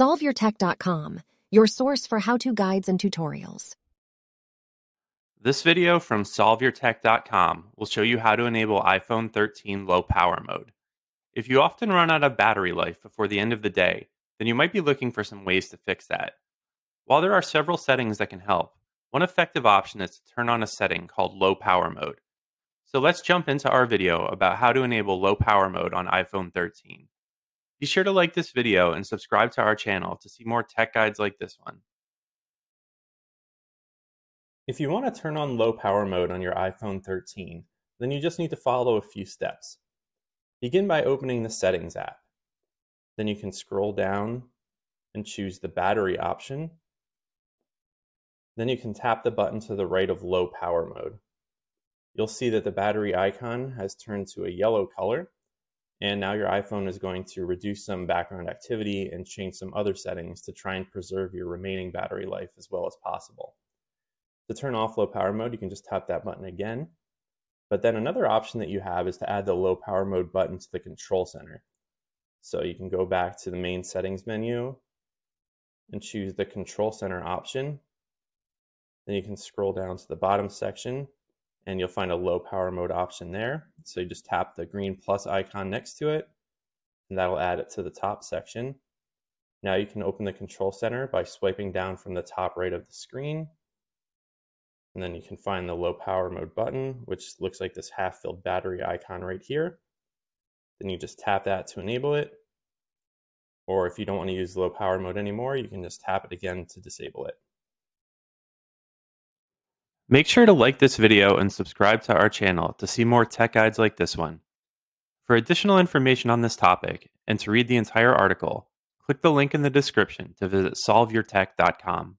SolveYourTech.com, your source for how-to guides and tutorials. This video from SolveYourTech.com will show you how to enable iPhone 13 low power mode. If you often run out of battery life before the end of the day, then you might be looking for some ways to fix that. While there are several settings that can help, one effective option is to turn on a setting called low power mode. So let's jump into our video about how to enable low power mode on iPhone 13. Be sure to like this video and subscribe to our channel to see more tech guides like this one. If you want to turn on low power mode on your iPhone 13, then you just need to follow a few steps. Begin by opening the Settings app. Then you can scroll down and choose the battery option. Then you can tap the button to the right of low power mode. You'll see that the battery icon has turned to a yellow color, and now your iPhone is going to reduce some background activity and change some other settings to try and preserve your remaining battery life as well as possible. To turn off low power mode, you can just tap that button again. But then another option that you have is to add the low power mode button to the control center. So you can go back to the main settings menu and choose the control center option. Then you can scroll down to the bottom section and you'll find a low power mode option there. So you just tap the green plus icon next to it, and that'll add it to the top section. Now you can open the control center by swiping down from the top right of the screen. And then you can find the low power mode button, which looks like this half-filled battery icon right here. Then you just tap that to enable it. Or if you don't want to use low power mode anymore, you can just tap it again to disable it. Make sure to like this video and subscribe to our channel to see more tech guides like this one. For additional information on this topic and to read the entire article, click the link in the description to visit SolveYourTech.com.